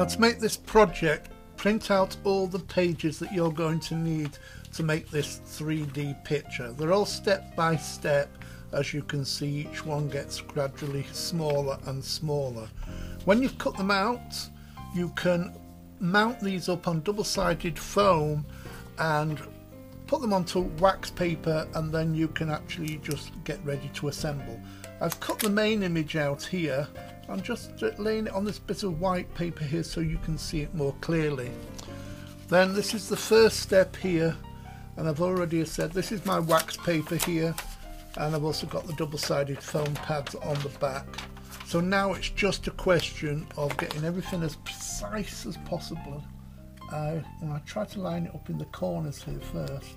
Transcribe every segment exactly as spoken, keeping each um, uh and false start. Now, to make this project, print out all the pages that you're going to need to make this three D picture. They're all step by step. As you can see, each one gets gradually smaller and smaller. When you've cut them out, you can mount these up on double-sided foam and put them onto wax paper, and then you can actually just get ready to assemble. I've cut the main image out here. I'm just laying it on this bit of white paper here so you can see it more clearly. Then this is the first step here, and I've already said this is my wax paper here, and I've also got the double-sided foam pads on the back. So now it's just a question of getting everything as precise as possible. I, and I try to line it up in the corners here first.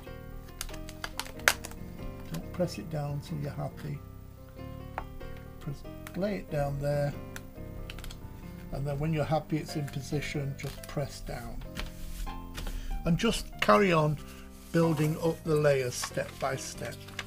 Don't press it down until you're happy. Press, lay it down there, and then when you're happy it's in position, just press down. And just carry on building up the layers step by step.